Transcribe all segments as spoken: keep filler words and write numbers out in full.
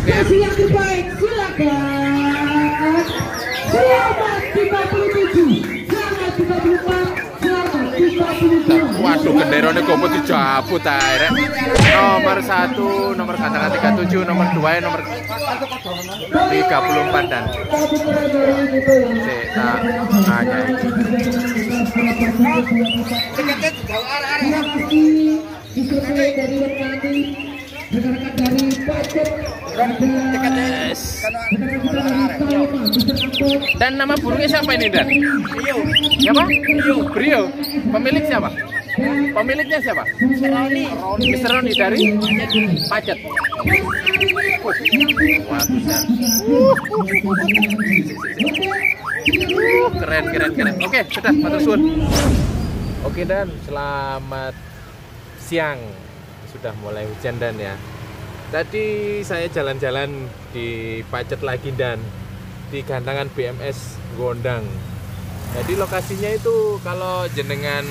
Masih yang terbaik, silakan. Selamat tiga puluh tujuh, selamat tiga puluh empat, selamat tiga puluh dua. Waduh, genderone kok mau dicabut ae. Nomor satu, nomor katakan tiga puluh tujuh, nomor dua, nomor tiga puluh empat dan Seta hanya ini. Rekan-rekan dari Pacet, dan nama burungnya siapa ini, Dan? Brio. Siapa? Brio. Brio. Pemilik siapa? Pemiliknya siapa? Mister Roni. Mister Roni dari Pacet. Keren, keren, keren. Oke, sudah, matur suwun. Oke, Dan, selamat siang. Sudah mulai hujan, Dan, ya. Tadi saya jalan-jalan di Pacet lagi, Dan, di gantangan B M S Gondang. Jadi lokasinya itu kalau jenengan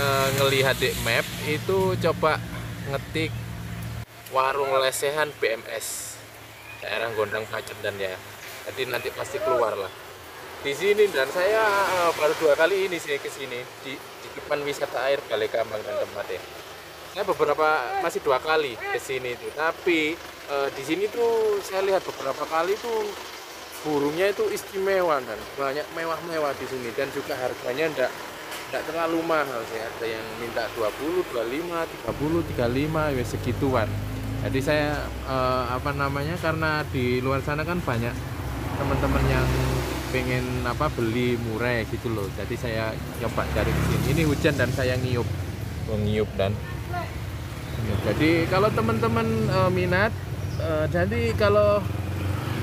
e, ngelihat di map itu coba ngetik warung lesehan B M S daerah Gondang Pacet, Dan, ya. Jadi nanti pasti keluar lah. Di sini, Dan, saya baru dua kali ini sih ke sini di Cikipan Wisata Air Balai Kambang dan tempat, ya. Saya beberapa masih dua kali ke sini itu, tapi e, di sini tuh saya lihat beberapa kali tuh burungnya itu istimewa, Dan banyak mewah-mewah di sini, dan juga harganya ndak ndak terlalu mahal sih. Ada yang minta dua puluh, dua puluh lima, tiga puluh, tiga puluh lima, ya segituan. Jadi saya e, apa namanya, karena di luar sana kan banyak teman-teman yang pengen apa beli murah gitu loh. Jadi saya coba cari di sini. Ini hujan, dan saya ngiyup, ngiyup dan jadi kalau teman-teman e, minat, e, jadi kalau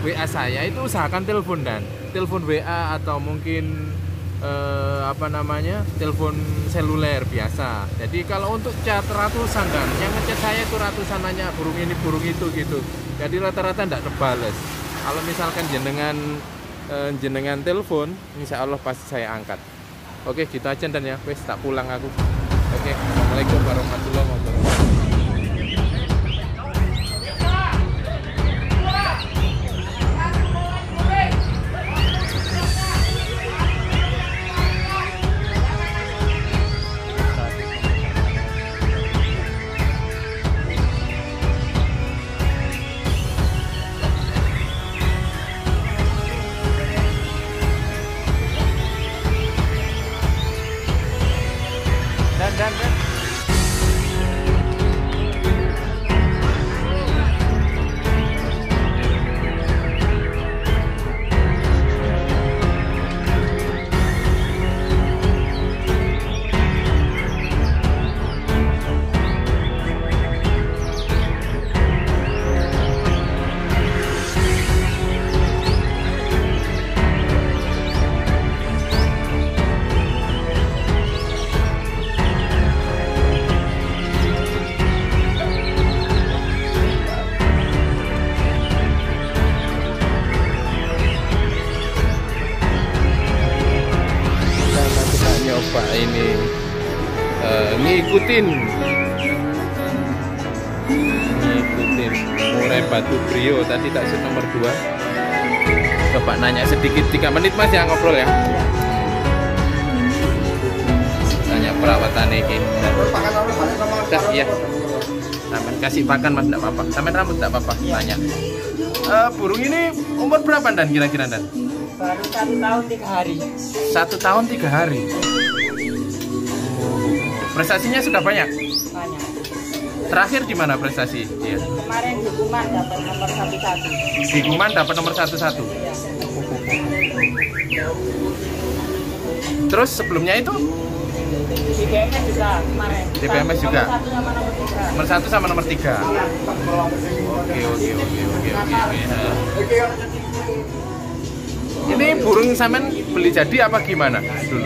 W A saya itu usahakan telepon, Dan, telepon W A atau mungkin e, apa namanya telepon seluler biasa. Jadi kalau untuk chat ratusan, Dan, yang ngechat saya itu ratusan, nanya burung ini burung itu gitu. Jadi rata-rata tidak terbales. Kalau misalkan jenengan e, jenengan telepon, insya Allah pasti saya angkat. Oke, gitu aja, Dan, ya. Wes, tak pulang aku. Oke, assalamualaikum warahmatullahi wabarakatuh. Pak ini uh, ngikutin ngikutin murai batu Brio tadi tak set nomor dua. Coba nanya sedikit, tiga menit Mas ya ngobrol ya. Tanya perawatan ini. Dah ya. Taman kasih pakan Mas, enggak apa-apa. Taman rambut enggak apa-apa. Tanya. Uh, burung ini umur berapa, Dan, kira-kira, Dan? Baru satu tahun tiga hari. Satu tahun tiga hari. Prestasinya sudah banyak? Banyak. Terakhir di mana prestasi? Iya. Kemarin di Kumandang dapat nomor satu satu. Di Kumandang dapat nomor satu satu? Iya. Terus sebelumnya itu? Di B M S juga kemarin. Di B M S juga? Nomor satu sama nomor tiga. Nomor satu sama nomor tiga. Oke, oke, oke, oke, oke. Ini burung sampean beli jadi apa gimana dulu?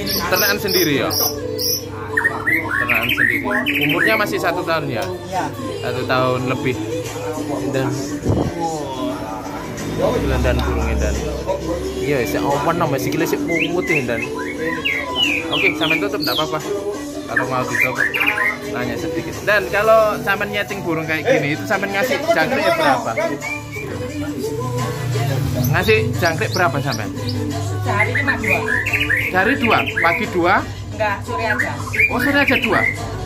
Ternaan sendiri ya? Ternaan sendiri. Umurnya masih satu tahun ya? Satu tahun lebih. Dan dan burungnya, Dan. Iya, saya open nama, sikile sik putih, Dan. Oke, sampean tutup enggak apa-apa. kalau mau dicoba nanya sedikit. Dan kalau sampean nyeting burung kayak gini itu sampean ngasih jangkrik berapa? Ngasih jangkrik berapa sampean? Sehari cuma dua. Sehari dua? Pagi dua? Enggak, sore aja. Oh, sore aja dua?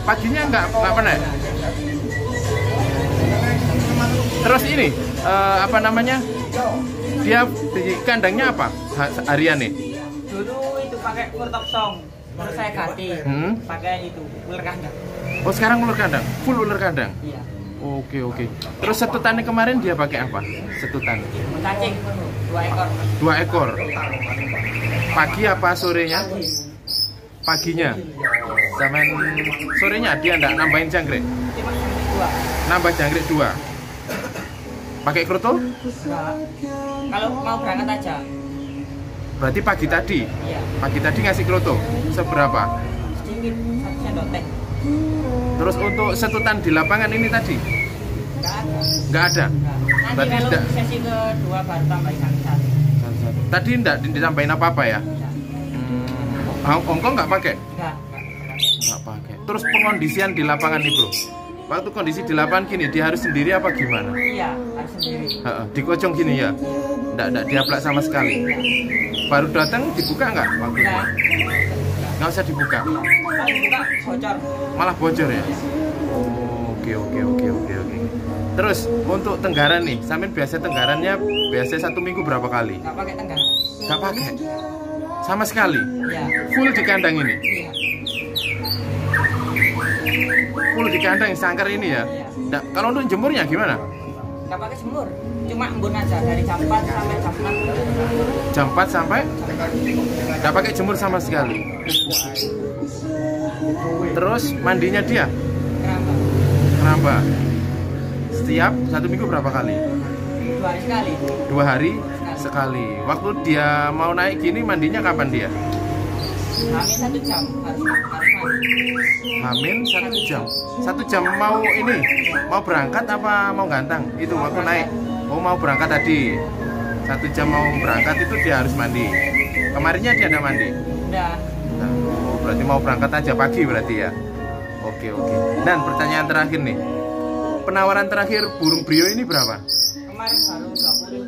Paginya enggak, enggak pernah ya? Terus ini, uh, apa namanya, dia di kandangnya apa harian nih? Dulu itu pakai ular topsong, terus saya ganti hmm? pakai itu ular kandang. Oh, sekarang ular kandang, full ular kandang. Iya. Oke oke. Terus setutannya kemarin dia pakai apa? Setutan? Cacing, dua ekor. Dua ekor. Pagi apa sorenya? Pagi. Paginya. Zaman sorenya dia enggak nambahin jangkrik? Dua. Nambah jangkrik dua. Pakai kroto? Nah, kalau mau berangkat aja. Berarti pagi tadi? Iya. Pagi tadi ngasih kroto? Seberapa? Sedikit, satu sendok teh. Terus untuk setutan di lapangan ini tadi? Enggak ada. Enggak ada? Nanti kalau sesi kedua baru tambahin kaki satu. Tadi enggak ditambahin apa-apa ya? Enggak. Hmm. Ongkong enggak pakai? Enggak. Enggak pakai. Terus pengondisian di lapangan nih bro? Waktu kondisi di lapangan gini, dia harus sendiri apa gimana? Iya, harus sendiri. He-he, di kocong gini ya? Enggak, enggak diaplak sama sekali. Baru datang dibuka enggak waktu itu? Enggak usah dibuka. Kalau dibuka bocor. Malah bocor ya? Oke, oke, oke, oke, oke. Terus untuk tenggaran nih, sampean biasa tenggarannya biasa satu minggu berapa kali? Enggak pakai tenggaran. Enggak pakai. Sama sekali. Iya. Full di kandang ini. Iya. Full di kandang sangkar ini ya. Nah, kalau untuk jemurnya gimana? Enggak pakai jemur, cuma embun aja dari jam empat sampai jam enam. Jam empat sampai? Enggak pakai jemur sama sekali. Terus mandinya dia? Keramba. Keramba. Setiap satu minggu berapa kali? Dua hari sekali. Dua hari sekali. sekali. Waktu dia mau naik gini mandinya kapan dia? Hamin satu jam harus, harus Hamin satu jam satu jam mau ini mau berangkat apa mau gantang itu mau waktu berangkat. Naik oh mau berangkat tadi satu jam mau berangkat itu dia harus mandi. Kemarinnya dia ada mandi? Udah. Nah, oh, berarti mau berangkat aja pagi berarti ya. Oke oke. Dan pertanyaan terakhir nih, penawaran terakhir burung Brio ini berapa? Kemarin baru dua puluh.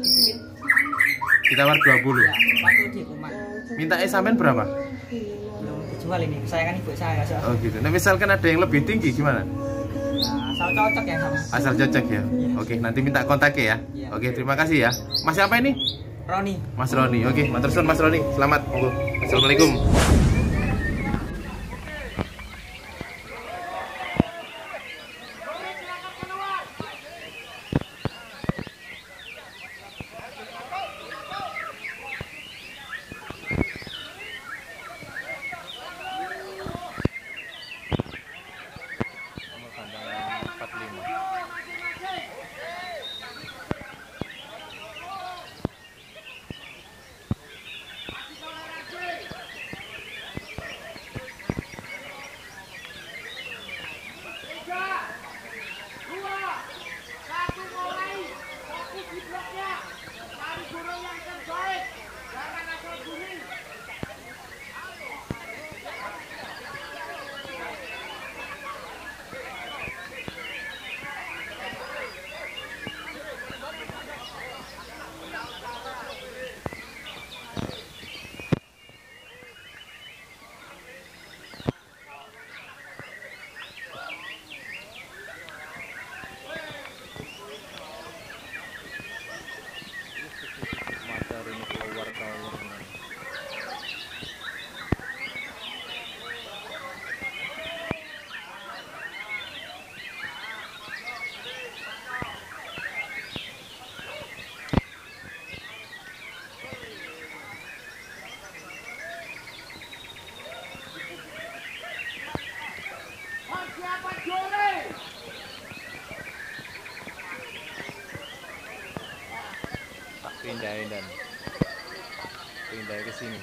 Ditawar dua puluh ya, waktu di rumah. Minta eh sampean berapa? Belum dijual ini, saya kan ibu saya. Oh gitu. Nah misalkan ada yang lebih tinggi gimana? Nah, asal cocok ya sama. Asal cocok ya. Iya. Oke, nanti minta kontaknya ya. Iya. Oke, terima kasih ya. Mas siapa ini? Roni. Mas Roni. Oke, matur suwun Mas Roni. Selamat. Monggo. Assalamualaikum. Pindahin dan pindahin ke sini.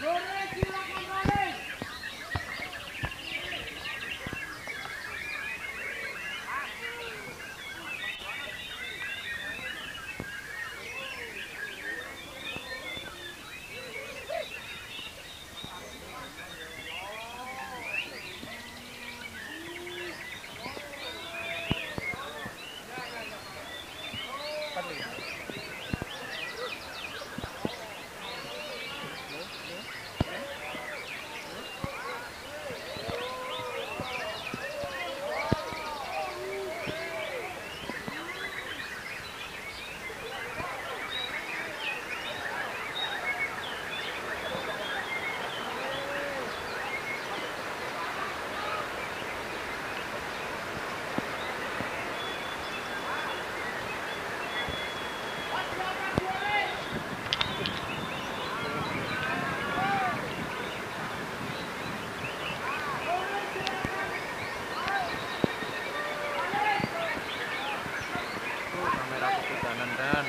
Dan